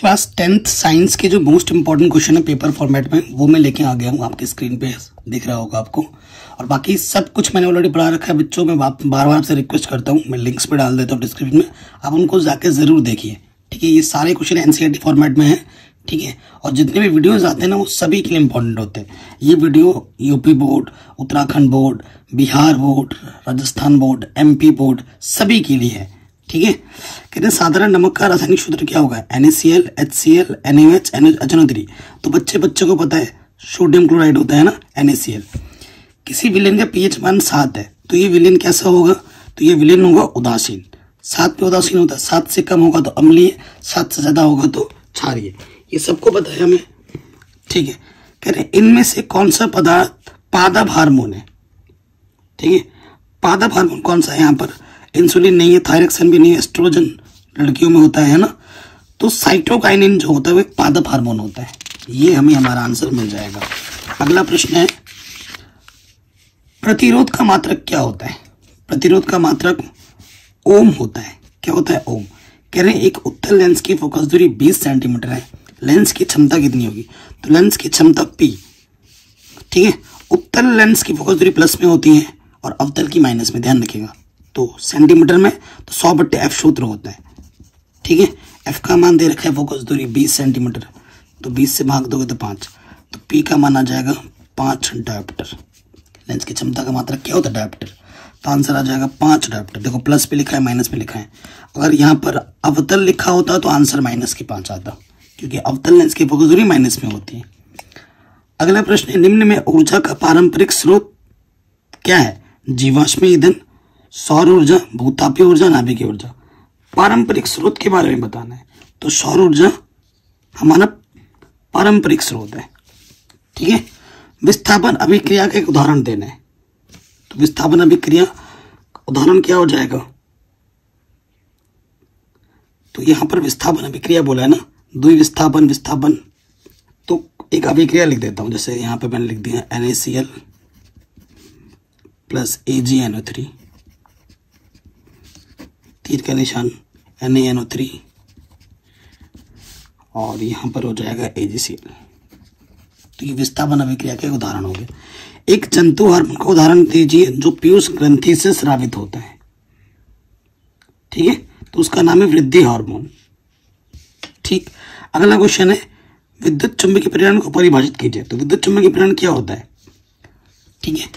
Class 10th science के जो most important question है पेपर फॉर्मेट में वो मैं लेके आ गया हूँ, आपकी स्क्रीन पे दिख रहा होगा आपको। और बाकी सब कुछ मैंने ऑलरेडी पढ़ा रखा है बच्चों, मैं बार बार आपसे रिक्वेस्ट करता हूँ, मैं लिंक्स पे डाल देता हूँ डिस्क्रिप्शन में, आप उनको जाके जरूर देखिए, ठीक है। ये सारे क्वेश्चन एनसीईआरटी फॉर्मेट में है, ठीक है। और जितने भी वीडियोज आते हैं ना वो सभी के लिए इम्पोर्टेंट होते हैं। ये video UP board, Uttarakhand board, Bihar board, Rajasthan board, MP board सभी के लिए है, ठीक है। कहते हैं साधारण नमक का रासायनिक सूत्र क्या होगा? NaCl, HCl, NaOH, NH3। तो बच्चों को पता है सोडियम क्लोराइड होता है ना NaCl। किसी विलेन का पीएच मान 7 है, तो ये विलेन कैसा होगा? तो ये विलेन होगा उदासीन। 7 पे उदासीन होता है, 7 से कम होगा तो अम्लीय, 7 से ज्यादा होगा तो क्षारीय। ये सबको पता है हमें, ठीक है। कह रहे इनमें से कौन सा पदार्थ पादप हार्मोन है, ठीक है। पादप हार्मोन कौन सा है? यहाँ पर इंसुलिन नहीं है, थायरक्सन भी नहीं है, एस्ट्रोजन लड़कियों में होता है ना, तो साइटोकाइनिन जो होता है वो पादप हार्मोन होता है। ये हमें हमारा आंसर मिल जाएगा। अगला प्रश्न है प्रतिरोध का मात्रक क्या होता है? प्रतिरोध का मात्रक ओम होता है। क्या होता है? ओम। कह रहे हैं एक उत्तल लेंस की फोकस दूरी 20 सेंटीमीटर है, लेंस की क्षमता कितनी होगी? तो लेंस की क्षमता P, ठीक है। उत्तल लेंस की फोकस दूरी प्लस में होती है और अवतल की माइनस में, ध्यान रखिएगा। तो सेंटीमीटर में तो 100/f सूत्र होता है, ठीक है। f का मान दे रखा है फोकस दूरी 20 सेंटीमीटर, तो 20 से भाग दोगे तो 5, तो p का मान आ जाएगा 5 डायोप्टर। लेंस की क्षमता का मात्रक क्या होता है? डायोप्टर। तो आंसर आ जाएगा 5 डायोप्टर। देखो प्लस पे लिखा है, माइनस पे लिखा है। अगर यहाँ पर अवतल लिखा होता तो आंसर माइनस के 5 आता, क्योंकि अवतल लेंस की फोकस दूरी माइनस में होती है। अगला प्रश्न है निम्न में ऊर्जा का पारंपरिक स्रोत क्या है? जीवाश्म ईंधन, सौर ऊर्जा, भूतापीय ऊर्जा, नाभिकीय ऊर्जा। पारंपरिक स्रोत के बारे में बताना है, तो सौर ऊर्जा हमारा पारंपरिक स्रोत है, ठीक है। विस्थापन अभिक्रिया का एक उदाहरण देना है, तो विस्थापन अभिक्रिया उदाहरण क्या हो जाएगा? तो यहां पर विस्थापन अभिक्रिया बोला है ना, द्विविस्थापन, विस्थापन, तो एक अभिक्रिया लिख देता हूं। जैसे यहां पे मैंने लिख दिया NaCl प्लस AgNO3, तीर का निशान NaNO3, और यहाँ पर हो जाएगा AgCl। तो ये विस्थापन अभिक्रिया के उदाहरण हो गए। एक जंतु हार्मोन का उदाहरण दीजिए जो पीयूष ग्रंथि से स्रावित होता है, ठीक है, तो उसका नाम है वृद्धि हार्मोन, ठीक। अगला क्वेश्चन है विद्युत चुम्बकीय प्रेरण को परिभाषित कीजिए। तो विद्युत चुम्बकीय प्रेरण क्या होता है, ठीक है।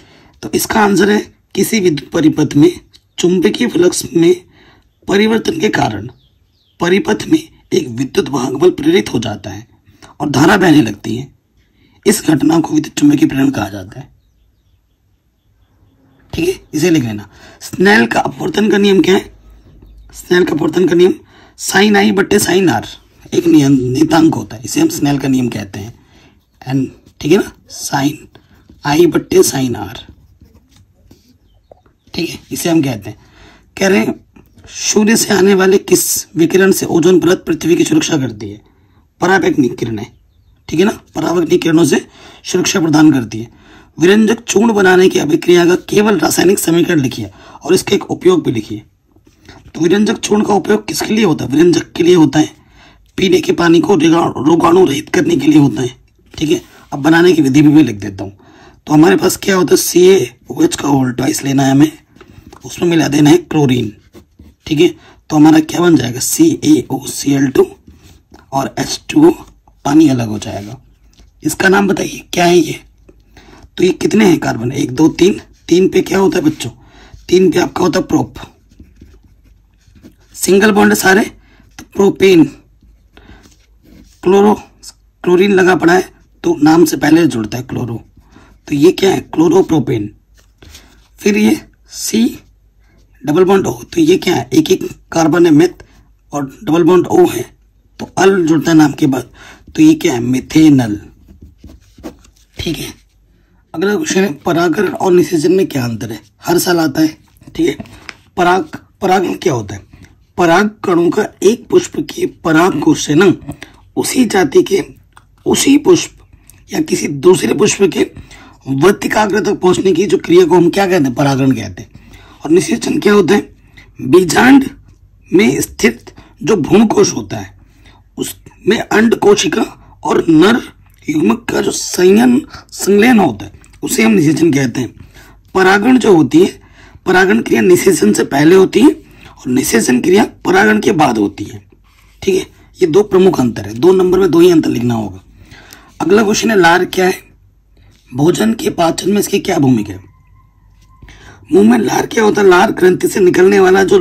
तो इसका आंसर है किसी विद्युत परिपथ में चुंबकीय फ्लक्स में परिवर्तन के कारण परिपथ में एक विद्युत वाहक बल प्रेरित हो जाता है और धारा बहने लगती है। इस घटना को विद्युत चुम्बकीय प्रेरण कहा जाता है, ठीक है, इसे लिख लेना। स्नेल का अपवर्तन का नियम क्या है? स्नेल का अपवर्तन का नियम sin i/sin r एक नियतांक होता है, इसे हम स्नेल का नियम कहते हैं, एंड, ठीक है ना, sin i/sin r, ठीक है, इसे हम कहते हैं। कह रहे हैं सूर्य से आने वाले किस विकिरण से ओजोन परत पृथ्वी की सुरक्षा करती है? पराबैंगनी किरणें, ठीक है ना, पराबैंगनी किरणों से सुरक्षा प्रदान करती है। विरंजक चूर्ण बनाने की अभिक्रिया का केवल रासायनिक समीकरण लिखिए और इसके एक उपयोग भी लिखिए। तो विरंजक चूर्ण का उपयोग किसके लिए होता है? विरंजक के लिए होता है, पीने के पानी को रोगाणु रहित करने के लिए होता है, ठीक है। अब बनाने की विधि भी लिख देता हूँ। तो हमारे पास क्या होता है? CaOH का होल ट्वाइस लेना है हमें, उसमें मिला देना है क्लोरीन, ठीक है। तो हमारा क्या बन जाएगा? CaOCl2 और H2O पानी अलग हो जाएगा। इसका नाम बताइए क्या है ये? तो ये कितने हैं कार्बन? 1 2 3, 3 पे क्या होता है बच्चों? 3 पे आपका होता है प्रोप, सिंगल बॉन्ड सारे, तो प्रोपेन, क्लोरीन लगा पड़ा है तो नाम से पहले जुड़ता है क्लोरो, तो ये क्या है? क्लोरोप्रोपेन। फिर ये C डबल बॉन्ड O, तो ये क्या है? एक एक कार्बन है मिथ और डबल बॉन्ड O है, तो अल जुड़ता है नाम के बाद, तो ये क्या है? मिथेनल, ठीक है। अगला क्वेश्चन है परागण और निषेचन में क्या अंतर है? हर साल आता है, ठीक है। परागण क्या होता है? पराग कणों का एक पुष्प के पराग कोश से ना उसी जाति के उसी पुष्प या किसी दूसरे पुष्प के वर्तिकाग्र तक पहुंचने की जो क्रिया को हम क्या कहते हैं? परागण कहते हैं। और निषेचन क्या होता है? बीजांड में स्थित जो भ्रूणकोश होता है उस में अंड कोशिका और नर युग्मक का जो संलयन होता है उसे हम निषेचन कहते हैं। परागण जो होती है, परागण क्रिया निषेचन से पहले होती है और निषेचन क्रिया परागण के बाद होती है। ठीक है, ये दो प्रमुख अंतर है। 2 नंबर में 2 ही अंतर लिखना होगा। अगला क्वेश्चन है लार क्या है, भोजन के पाचन में इसकी क्या भूमिका है। मुंह में लार क्या होता है, लार ग्रंथि से निकलने वाला जो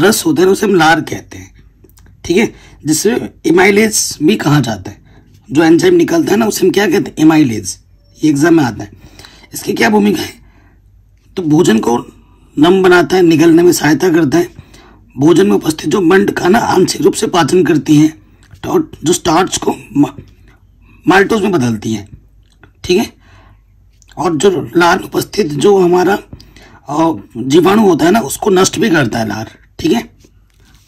रस होता है उसे हम लार कहते हैं। ठीक है, जिसे एमाइलेज भी कहा जाता है, जो एंजाइम निकलता है ना उसे हम क्या कहते हैं, एमाइलेज। ये एग्जाम में आता है। इसकी क्या भूमिका है, तो भोजन को नम बनाता है, निगलने में सहायता करता है। भोजन में उपस्थित जो मंड खाना आंशिक रूप से पाचन करती है और जो स्टार्च को माल्टोज में बदलती है। ठीक है, और जो लार में उपस्थित जो हमारा जीवाणु होता है ना उसको नष्ट भी करता है लार। ठीक है,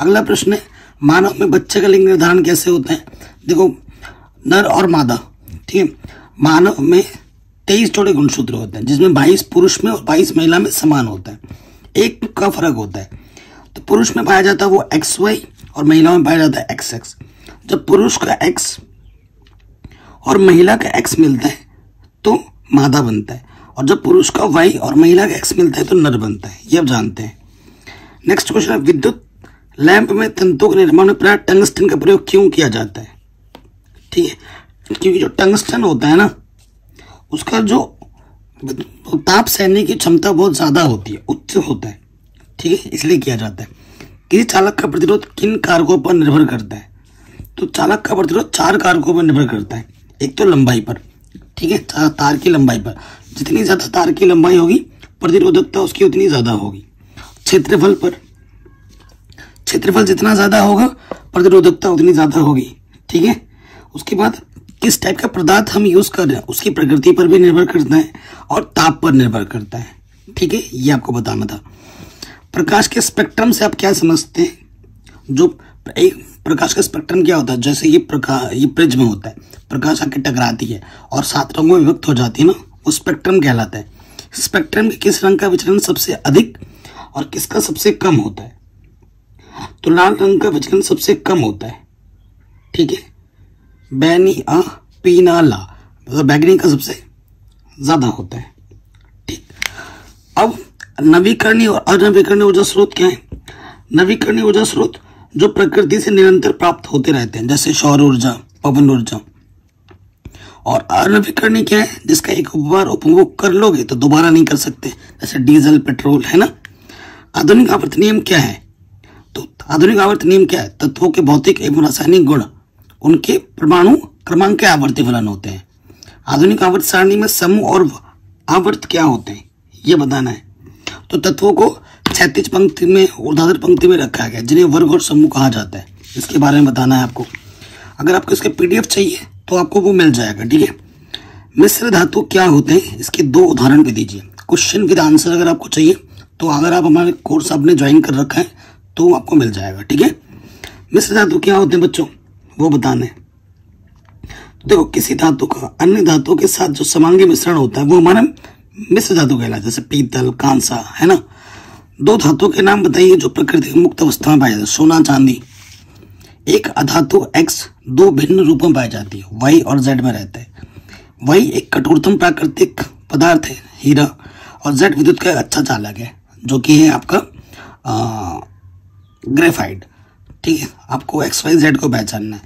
अगला प्रश्न है मानव में बच्चे का लिंग निर्धारण कैसे होता है। देखो, नर और मादा, ठीक है, मानव में 23 जोड़े गुणसूत्र होते हैं जिसमें 22 पुरुष में और 22 महिला में समान होता है, एक का फर्क होता है। तो पुरुष में पाया जाता है वो XY और महिलाओं में पाया जाता है XX। जब पुरुष का X और महिला का X मिलता है तो मादा बनता है, और जब पुरुष का Y और महिला का X मिलता है तो नर बनता है। ये आप जानते हैं। नेक्स्ट क्वेश्चन है विद्युत लैंप में तंतु के निर्माण में प्राय टंगस्टन का प्रयोग क्यों किया जाता है। ठीक है, क्योंकि जो टंगस्टन होता है ना उसका जो ताप सहने की क्षमता बहुत ज़्यादा होती है, उच्च होता है। ठीक है, इसलिए किया जाता है। किसी चालक का प्रतिरोध किन कारकों पर निर्भर करता है, तो चालक का प्रतिरोध 4 कारकों पर निर्भर करता है। एक तो लंबाई पर, ठीक है, तार की लंबाई पर, जितनी ज़्यादा तार की लंबाई होगी प्रतिरोधकता उसकी उतनी ज़्यादा होगी। क्षेत्रफल पर, क्षेत्रफल जितना ज़्यादा होगा प्रतिरोधकता उतनी ज़्यादा होगी। ठीक है, उसके बाद किस टाइप का पदार्थ हम यूज़ कर रहे हैं उसकी प्रकृति पर भी निर्भर करता है और ताप पर निर्भर करता है। ठीक है, ये आपको बताना था। प्रकाश के स्पेक्ट्रम से आप क्या समझते हैं, जो एक प्रकाश का स्पेक्ट्रम क्या होता है, जैसे ये प्रिज्म होता है, प्रकाश आके टकराती है और 7 रंगों में विभक्त हो जाती है ना, वो स्पेक्ट्रम कहलाता है। स्पेक्ट्रम के किस रंग का विचलन सबसे अधिक और किसका सबसे कम होता है, तो लाल रंग का विचलन सबसे कम होता है। ठीक है, बैनी आ पीना ला, तो बैगनी का सबसे ज़्यादा होता है। ठीक, अब नवीकरणीय और अनवीकरणीय ऊर्जा स्रोत क्या है। नवीकरणीय ऊर्जा स्रोत जो प्रकृति से निरंतर प्राप्त होते रहते हैं, जैसे सौर ऊर्जा, पवन ऊर्जा। और अनवीकरणीय क्या है, जिसका एक बार उपभोग कर लोगे तो दोबारा नहीं कर सकते, जैसे डीजल, पेट्रोल, है ना। आधुनिक आवर्त नियम क्या है, तो आधुनिक आवर्त नियम क्या है, तत्वों के भौतिक एवं रासायनिक गुण उनके परमाणु क्रमांक के आवर्ती फलन होते हैं। आधुनिक आवर्त सारणी में समूह और आवर्त क्या होते हैं ये बताना है। तो तत्वों को क्षैतिज पंक्ति में, ऊर्ध्वाधर पंक्ति में रखा गया, जिन्हें वर्ग और समूह कहा जाता है, इसके बारे में बताना है आपको। अगर आपको इसके PDF चाहिए तो आपको वो मिल जाएगा। ठीक है, मिश्र धातु क्या होते हैं, इसके 2 उदाहरण भी दीजिए। क्वेश्चन विद आंसर अगर आपको चाहिए तो अगर आप हमारे कोर्स आपने ज्वाइन कर रखा है तो आपको मिल जाएगा। ठीक है, मिश्र धातु क्या होते हैं बच्चों, वो बताना है। देखो, किसी धातु का अन्य धातु के साथ जो समांगी मिश्रण होता है वो हमारा मिश्र धातु कहलाता है, जैसे पीतल, कांसा, है ना। 2 धातु के नाम बताइए जो प्रकृति में मुक्त अवस्था में पाए जाते हैं, सोना, चांदी। एक अधातु X 2 भिन्न रूपों में पाई जाती है, Y और Z में रहता है। Y एक कठोरतम प्राकृतिक पदार्थ है, हीरा, और Z विद्युत का अच्छा चालक है जो कि है आपका ग्रेफाइट। ठीक है, आपको XYZ को पहचानना है।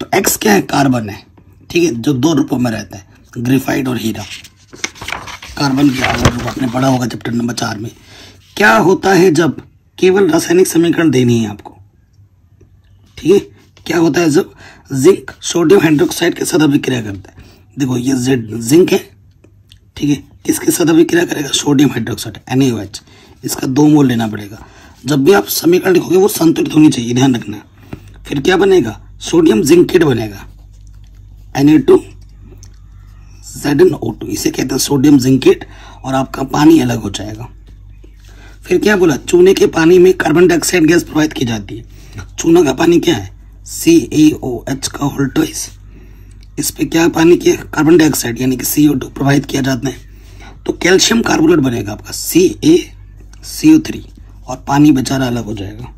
तो X क्या है, कार्बन है, ठीक है, जो 2 रूपों में रहता है, ग्रेफाइट और हीरा। कार्बन के रूप आपने पढ़ा होगा चैप्टर नंबर 4 में। क्या होता है जब, केवल रासायनिक समीकरण देनी है आपको। ठीक है, क्या होता है जब जिंक सोडियम हाइड्रोक्साइड के साथ अभिक्रिया करता है। देखो, ये Z जिंक है, ठीक है, इसके साथ अभिक्रिया करेगा सोडियम हाइड्रोक्साइड, NaOH। इसका 2 मोल लेना पड़ेगा। जब भी आप समीकरण लिखोगे वो संतुलित होनी चाहिए, ध्यान रखना। फिर क्या बनेगा, सोडियम जिंकेट बनेगा, Na2ZnO2, इसे कहते हैं सोडियम जिंकेट, और आपका पानी अलग हो जाएगा। फिर क्या बोला, चूने के पानी में कार्बन डाइऑक्साइड गैस प्रवाहित की जाती है। चूना का पानी क्या है, CaOH का होल्टोइस। इस पर क्या पानी के कार्बन डाइऑक्साइड यानी कि CO2 प्रवाहित किया जाता है, तो कैल्शियम कार्बोनेट बनेगा आपका CaCO3, और पानी बेचारा अलग हो जाएगा।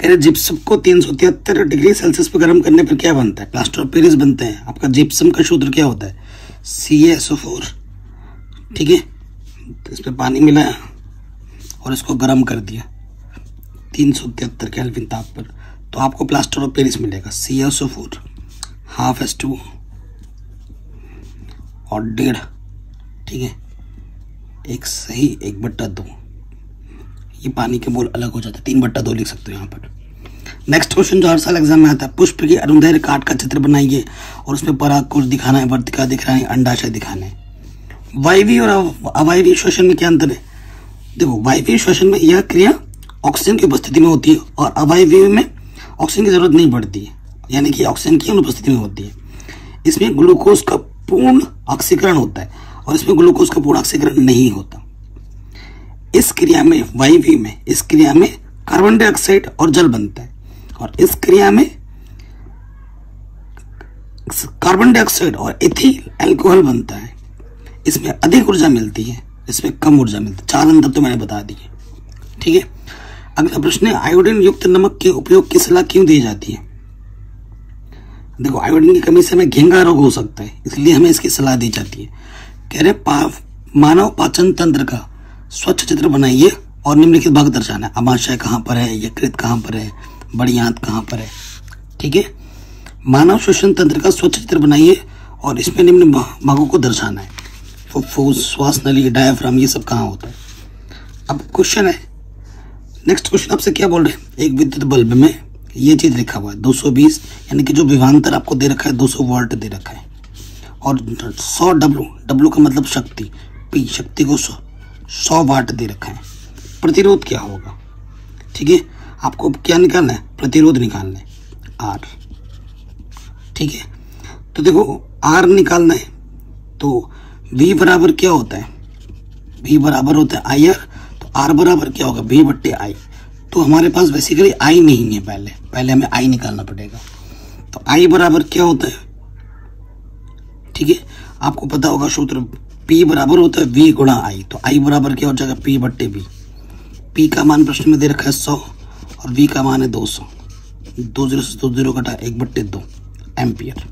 कह रहे जिप्सम को 373 डिग्री सेल्सियस पर गर्म करने पर क्या बनता है? प्लास्टर ऑफ पेरिस बनते हैं। आपका जिप्सम का सूत्र क्या होता है? CaSO4। ठीक है, तो इसमें पानी मिलाया और इसको गर्म कर दिया 373 केल्विन ताप पर, तो आपको प्लास्टर ऑफ पेरिस मिलेगा CaSO4 ½ H2 और 1.5। ठीक है, एक सही 1/2। ये पानी के मोल अलग हो जाते हैं, 3/2 लिख सकते हो यहाँ पर। नेक्स्ट क्वेश्चन जो हर साल एग्जाम में आता है, पुष्प की अरुणधैर्घ्य काट का चित्र बनाइए और उसमें परागकोश दिखाना है, वर्तिका दिखाना है, अंडाशय दिखाना है। वायवीय और अवायवीय श्वसन में क्या अंतर है? देखो, वायवीय श्वसन में यह क्रिया ऑक्सीजन की उपस्थिति में होती है और अवायवीय में ऑक्सीजन की जरूरत नहीं पड़ती है, यानी कि ऑक्सीजन की अनुपस्थिति में होती है। इसमें ग्लूकोज का पूर्ण ऑक्सीकरण होता है और इसमें ग्लूकोज का पूर्ण ऑक्सीकरण नहीं होता। इस क्रिया में वायवीय में इस क्रिया में कार्बन डाइऑक्साइड और जल बनता है और इस क्रिया में कार्बन डाइऑक्साइड और एथिल अल्कोहल बनता है। इसमें अधिक ऊर्जा मिलती है, इसमें कम ऊर्जा मिलती है। 4 अंतर तो मैंने बता दिए। ठीक है, अगला प्रश्न है आयोडीन युक्त नमक के उपयोग की सलाह क्यों दी जाती है? देखो, आयोडीन की कमी से हमें घेंगा रोग हो सकता है, इसलिए हमें इसकी सलाह दी जाती है। कह रहे मानव पाचन तंत्र का स्वच्छ चित्र बनाइए और निम्नलिखित भाग दर्शाना है। आमाशय कहाँ पर है, यकृत कहाँ पर है, बड़ी आंत कहाँ पर है। ठीक है, मानव श्वसन तंत्र का स्वच्छ चित्र बनाइए और इसमें निम्न भागों को दर्शाना है। फूस, श्वास नली, डायफ्राम, ये सब कहाँ होता है। अब क्वेश्चन है, नेक्स्ट क्वेश्चन आपसे क्या बोल रहे हैं, एक विद्युत बल्ब में ये चीज लिखा हुआ है 220, यानी कि जो विभवांतर आपको दे रखा है 200 वोल्ट दे रखा है, और 100 W का मतलब शक्ति, P शक्ति को 100 वाट दे रखा है। प्रतिरोध क्या होगा? ठीक है, आपको क्या निकालना है? प्रतिरोध निकालना है R। ठीक है, तो देखो R निकालना है तो V बराबर क्या होता है? V बराबर होता है आई आर, तो R बराबर क्या होगा? V/I। तो हमारे पास बेसिकली I नहीं है, पहले हमें I निकालना पड़ेगा। तो I बराबर क्या होता है? ठीक है, आपको पता होगा सूत्र P बराबर होता है V × I। तो I बराबर क्या हो जाएगा? P/V। P का मान प्रश्न में दे रखा है 100 और V का मान है 200। 20 से 20 कटा 1/2 एम्पियर।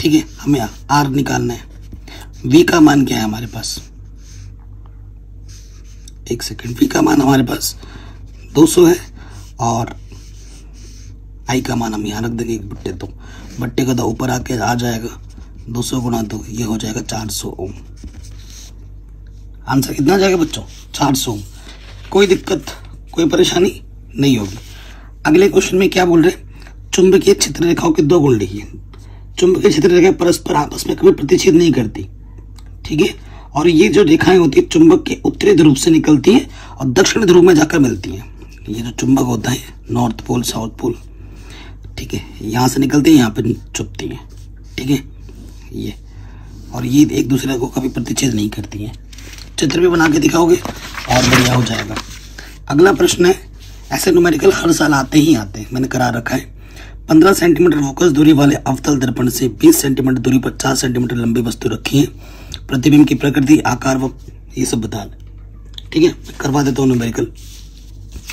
ठीक है, हमें R निकालना है। V का मान क्या है हमारे पास? एक सेकेंड, V का मान हमारे पास 200 है और I का मान हम यहाँ रख देंगे 1/2। बट्टे का ऊपर आके आ जाएगा 200 × 2, ये हो जाएगा 400 ओम। आंसर कितना आ जाएगा बच्चों? 400 ओम। कोई दिक्कत, कोई परेशानी नहीं होगी। अगले क्वेश्चन में क्या बोल रहे हैं, चुंबकीय क्षेत्र रेखाओं के 2 गुण लिखिए। चुंबकीय क्षेत्र रेखाएं परस्पर आपस में कभी प्रतिच्छेद नहीं करती। ठीक है, और ये जो रेखाएं होती है चुंबक के उत्तरी ध्रुव से निकलती है और दक्षिण ध्रुव में जाकर मिलती है। ये जो चुंबक होता है नॉर्थ पोल, साउथ पोल, ठीक है, यहाँ से निकलती है, यहाँ पर चुभती है। ठीक है, ये और ये एक दूसरे को कभी प्रतिच्छेद नहीं करती हैं। चित्र भी बना के दिखाओगे और बढ़िया हो जाएगा। अगला प्रश्न है, ऐसे न्यूमेरिकल हर साल आते ही आते हैं, मैंने करा रखा है। 15 सेंटीमीटर फोकस दूरी वाले अवतल दर्पण से 20 सेंटीमीटर दूरी पर 4 सेंटीमीटर लंबी वस्तु रखी है। प्रतिबिंब की प्रकृति, आकार व ये सब बताना। ठीक है, करवा देता हूँ न्यूमेरिकल।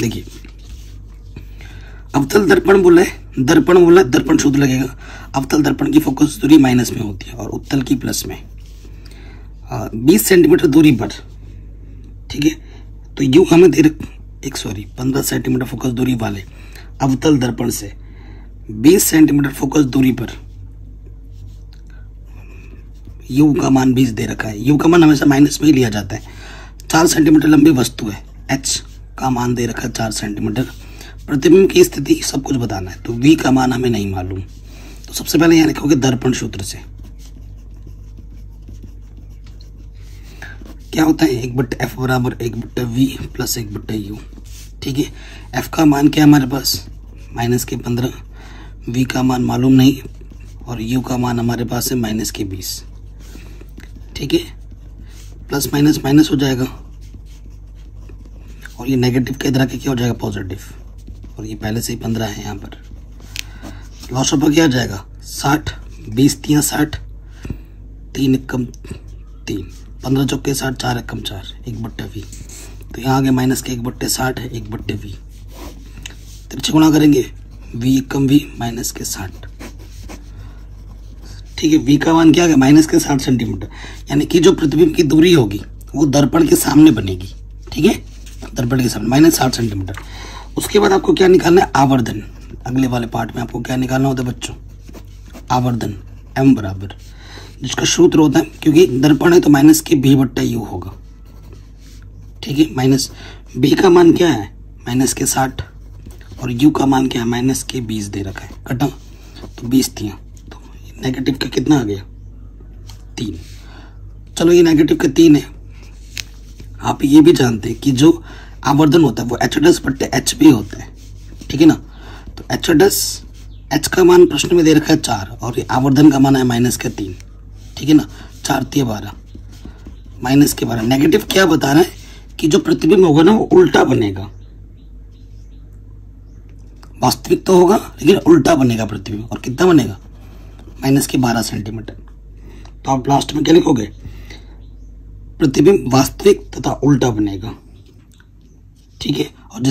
देखिए, अवतल दर्पण बोला है, दर्पण शुद्ध लगेगा। अवतल दर्पण की फोकस दूरी माइनस में होती है और उत्तल की प्लस में। 20 सेंटीमीटर दूरी पर, ठीक है, तो यू हमें 15 सेंटीमीटर फोकस दूरी वाले अवतल दर्पण से 20 सेंटीमीटर फोकस दूरी पर यू का मान 20 दे रखा है। यू का मान हमेशा माइनस में ही लिया जाता है। 4 सेंटीमीटर लंबी वस्तु है, एच का मान दे रखा है 4 सेंटीमीटर। प्रतिबिंब की स्थिति सब कुछ बताना है, तो V का मान हमें नहीं मालूम। तो सबसे पहले यहाँ लिखोगे दर्पण सूत्र से क्या होता है, 1/F बराबर 1/V प्लस 1/U। ठीक है, F का मान क्या है हमारे पास? माइनस के 15। V का मान मालूम नहीं और U का मान हमारे पास है माइनस के 20। ठीक है, प्लस माइनस माइनस हो जाएगा और ये नेगेटिव के इधर आके क्या हो जाएगा? पॉजिटिव। और ये पहले से ही 15 है यहाँ पर। लॉस ऑफ क्या आ जाएगा? 60, 20 3 60, 3 1 कम 3, 15 चौके 60, 4 1 कम 4, 1/V। तो यहाँ आगे माइनस के 1/60 है, 1/V। से गुणा करेंगे v कम v माइनस के 60। ठीक है, v का मान क्या है माइनस के 60 सेंटीमीटर, यानी कि जो प्रतिबिंब की दूरी होगी वो दर्पण के सामने बनेगी। ठीक है, दर्पण के सामने माइनस 60 सेंटीमीटर। उसके बाद आपको क्या निकालना है आवर्धन। अगले वाले पार्ट में आपको क्या निकालना होता है बच्चों, आवर्धन m बराबर जिसका सूत्र होता है, क्योंकि दर्पण है तो माइनस के b बट्टा यू होगा। ठीक है, माइनस b का मान क्या है माइनस के 60 और u का मान क्या है माइनस के 20 दे रखा है, कटा तो 20 थी तो नेगेटिव का कितना आ गया 3। चलो ये नेगेटिव का 3 है। आप ये भी जानते हैं कि जो आवर्धन होता है वो h' बट्टे hb होता है। ठीक है ना, तो h का मान प्रश्न में दे रखा है 4 और ये आवर्धन का मान है माइनस के 3। ठीक है ना, 4 × 3 = 12 माइनस के 12। नेगेटिव क्या बता रहा है कि जो प्रतिबिंब होगा ना वो उल्टा बनेगा, वास्तविक तो होगा लेकिन उल्टा बनेगा प्रतिबिंब। और कितना बनेगा माइनस के 12 सेंटीमीटर। तो आप लास्ट में क्या लिखोगे प्रतिबिंब वास्तविक तथा उल्टा बनेगा। ठीक है, और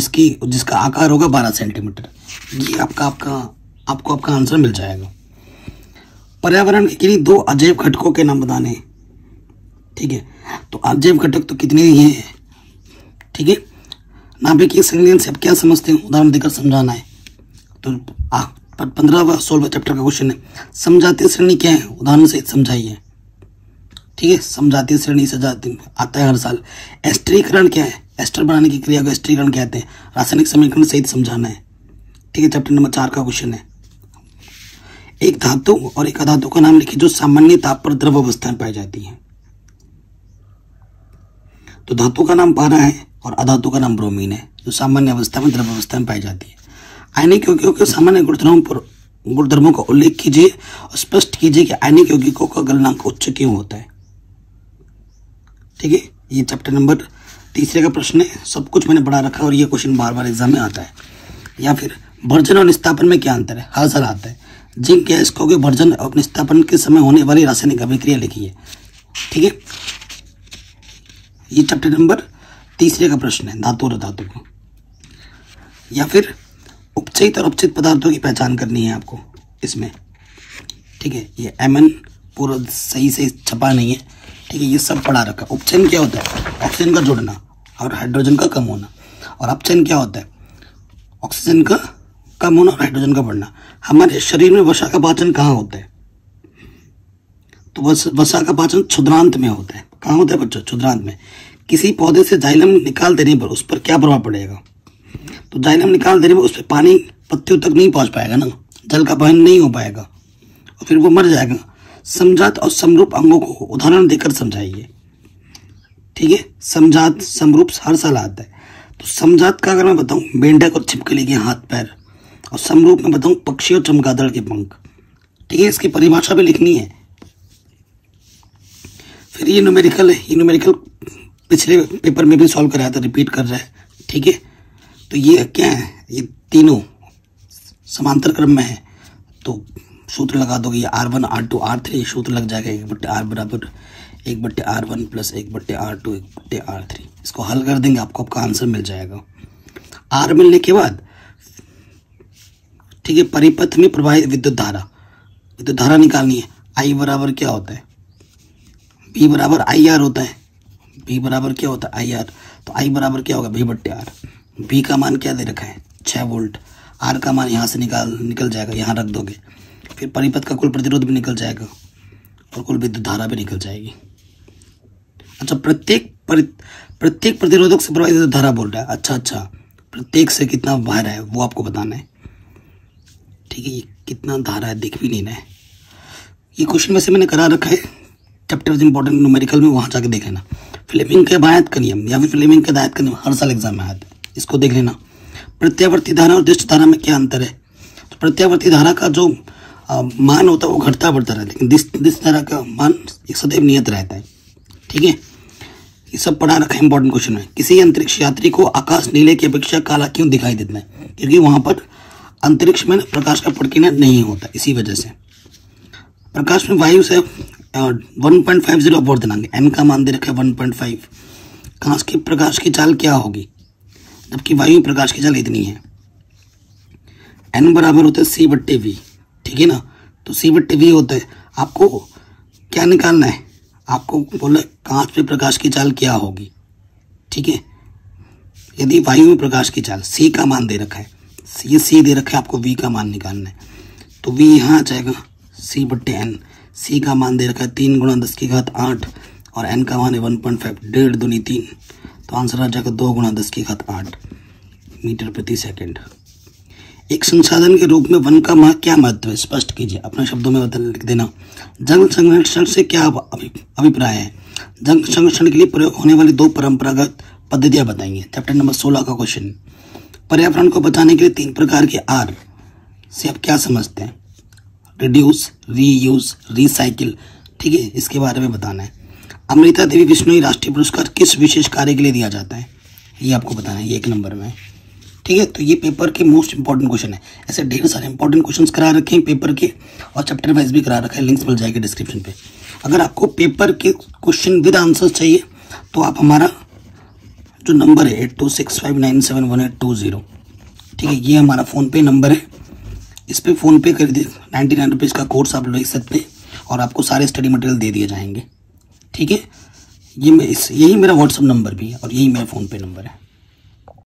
जिसका आकार होगा 12 सेंटीमीटर। ये आपका आंसर मिल जाएगा। पर्यावरण के लिए 2 अजैव घटकों के नाम बताने हैं। ठीक है, तो अजैव घटक तो कितने ही हैं। ठीक है, नाभिकीय संलयन से आप क्या समझते हैं, उदाहरण देकर समझाना है। तो 15वां 16वां चैप्टर का क्वेश्चन है, समझाती श्रेणी क्या है उदाहरण से समझाइए। ठीक है, समझाती श्रेणी सजाती आता है हर साल। एस्टरीकरण क्या है, एस्टर बनाने की क्रिया को एस्टरीकरण कहते हैं। रासायनिक समीकरण सहित समझाना है। ठीक है, चैप्टर नंबर 4 का क्वेश्चन है, एक धातु और एक अधातु का नाम लिखिए जो सामान्य ताप पर द्रव अवस्था में पाई जाती है। तो धातु का नाम पारा है और अधातु का नाम ब्रोमीन है जो सामान्य अवस्था में द्रव अवस्था में पाई जाती है। आयनिक यौगिकों के सामान्य गुणधर्मों का उल्लेख कीजिए और स्पष्ट कीजिए कि आयनिक यौगिकों का गलनांक उच्च क्यों होता है। ठीक है, ये चैप्टर नंबर 3 का प्रश्न है। सब कुछ मैंने पढ़ा रखा है और ये क्वेश्चन बार बार एग्जाम में आता है। या फिर भर्जन और निस्तापन में क्या अंतर है, हर साल आता है। जिंक गैस को भर्जन और निस्तापन के समय होने वाली रासायनिक अभिक्रिया लिखिए। ठीक है, ये चैप्टर नंबर 3 का प्रश्न है, धातु और धातु को। या फिर उपचयित और अपचयित पदार्थों की पहचान करनी है आपको इसमें। ठीक है, ये एमएन पूरा सही से छपा नहीं है। ठीक है, ये सब पढ़ा रखा। उपचयन क्या होता है, ऑक्सीजन का जुड़ना और हाइड्रोजन का कम होना। और अपचयन क्या होता है, ऑक्सीजन का कम होना और हाइड्रोजन का बढ़ना। हमारे शरीर में वसा का पाचन कहाँ होता है, तो वसा का पाचन क्षुद्रांत में होता है। कहाँ होता है बच्चों, क्षुद्रांत में। किसी पौधे से जाइलम निकाल देने पर उस पर क्या प्रभाव पड़ेगा, तो जाइलम निकाल देने पर उस पर पानी पत्तियों तक नहीं पहुंच पाएगा ना, जल का वहन नहीं हो पाएगा और फिर वो मर जाएगा। समजात और समरूप अंगों को उदाहरण देकर समझाइए। ठीक है, समजात समरूप हर साल आता है। तो समजात का अगर मैं बताऊँ मेंढक और छिपकली के हाथ पैर, और समरूप में बताऊँ पक्षी और चमगादड़ के पंख। ठीक है, इसकी परिभाषा भी लिखनी है। फिर ये न्यूमेरिकल है, ये न्यूमेरिकल पिछले पेपर में भी सॉल्व कराया था, रिपीट कर रहा है। ठीक है, तो ये क्या है, ये तीनों समांतर क्रम में है तो सूत्र लगा दोगे। ये R1 R2 R3 सूत्र लग जाएगा, 1/R = 1/R1 + 1/R2 1/R3। इसको हल कर देंगे, आपका आंसर मिल जाएगा। R मिलने के बाद ठीक है, परिपथ में प्रवाहित विद्युत धारा निकालनी है। I बराबर क्या होता है, B बराबर IR होता है। B बराबर क्या होता है IR, तो I बराबर क्या होगा V/R। B का मान क्या दे रखा है 6 वोल्ट। R का मान यहाँ से निकल जाएगा, यहाँ रख दोगे। फिर परिपथ का कुल प्रतिरोध भी निकल जाएगा और कुल विद्युत धारा भी निकल जाएगी। अच्छा, प्रत्येक प्रतिरोधक से प्रवाहित विद्युत धारा बोल रहा है। अच्छा, प्रत्येक से कितना बाहर है वो आपको बताना है। ठीक है, ये कितना धारा है देख भी नहीं रहे। ये क्वेश्चन वैसे मैंने करा रखा है, चैप्टर इंपॉर्टेंट न्यूमेरिकल में, वहाँ जाके देख लेना। फ्लेमिंग के बायत का नियम या फिर फ्लेमिंग का दायत का नियम हर साल एग्जाम में आता है, इसको देख लेना। प्रत्यावर्ती धारा और दृष्ट धारा में क्या अंतर है, तो प्रत्यावर्ती धारा का जो मान होता है वो घटता बढ़ता रहता है, लेकिन दृष्ट धारा का मान एक सदैव नियत रहता है। ठीक है, ये सब पढ़ा रखा है इंपॉर्टेंट क्वेश्चन है। किसी अंतरिक्ष यात्री को आकाश नीले की अपेक्षा काला क्यों दिखाई देता है, क्योंकि वहाँ पर अंतरिक्ष में प्रकाश का पड़किना नहीं होता, इसी वजह से। प्रकाश में वायु से 1.50 अपवर्तनांक, एन का मान दे रखा है 1.5। कांच के प्रकाश की चाल क्या होगी, जबकि वायु प्रकाश की चाल इतनी है। एन बराबर होता है सी बट्टे वी, ठीक है ना। तो सी बट्टे वी होता है, आपको क्या निकालना है, आपको बोला कांच पे प्रकाश की चाल क्या होगी, ठीक है। यदि वायु में प्रकाश की चाल सी का मान दे रखा है, सी दे रखा है, आपको वी का मान निकालना है। तो वी यहाँ आ जाएगा सी बट्टे एन, सी का मान दे रखा है 3 × 10⁸ और एन का मान है 1.5, 1.5 × 3, तो आंसर आ जाएगा 2 × 10⁸ मीटर प्रति सेकंड। एक संसाधन के रूप में वन का क्या महत्व है स्पष्ट कीजिए, अपने शब्दों में बदल लिख देना। जल संरक्षण से क्या अभिप्राय है, जल संरक्षण के लिए प्रयोग होने वाली दो परंपरागत पद्धतियां बताइए। चैप्टर नंबर 16 का क्वेश्चन, पर्यावरण को बचाने के लिए 3 प्रकार के आर से आप क्या समझते हैं, रिड्यूस, रीयूज, रिसाइकिल, ठीक है, इसके बारे में बताना है। अमृता देवी बिश्नोई राष्ट्रीय पुरस्कार किस विशेष कार्य के लिए दिया जाता है, ये आपको बताना है, ये 1 नंबर में, ठीक है। तो ये पेपर के मोस्ट इंपॉर्टेंट क्वेश्चन है, ऐसे ढेर सारे इंपॉर्टेंट क्वेश्चंस करा रखे हैं पेपर के, और चैप्टर वाइज भी करा रखा है, लिंक्स मिल जाएगी डिस्क्रिप्शन पे। अगर आपको पेपर के क्वेश्चन विद आंसर चाहिए तो आप हमारा जो नंबर है 8265971820, ठीक है, ये हमारा फ़ोनपे नंबर है, इस पर फ़ोनपे कर दे, 99 रुपीज़ का कोर्स आप ले सकते हैं और आपको सारे स्टडी मटेरियल दे दिए जाएंगे, ठीक है। यही मेरा व्हाट्सअप नंबर भी है और यही मेरा फ़ोनपे नंबर है।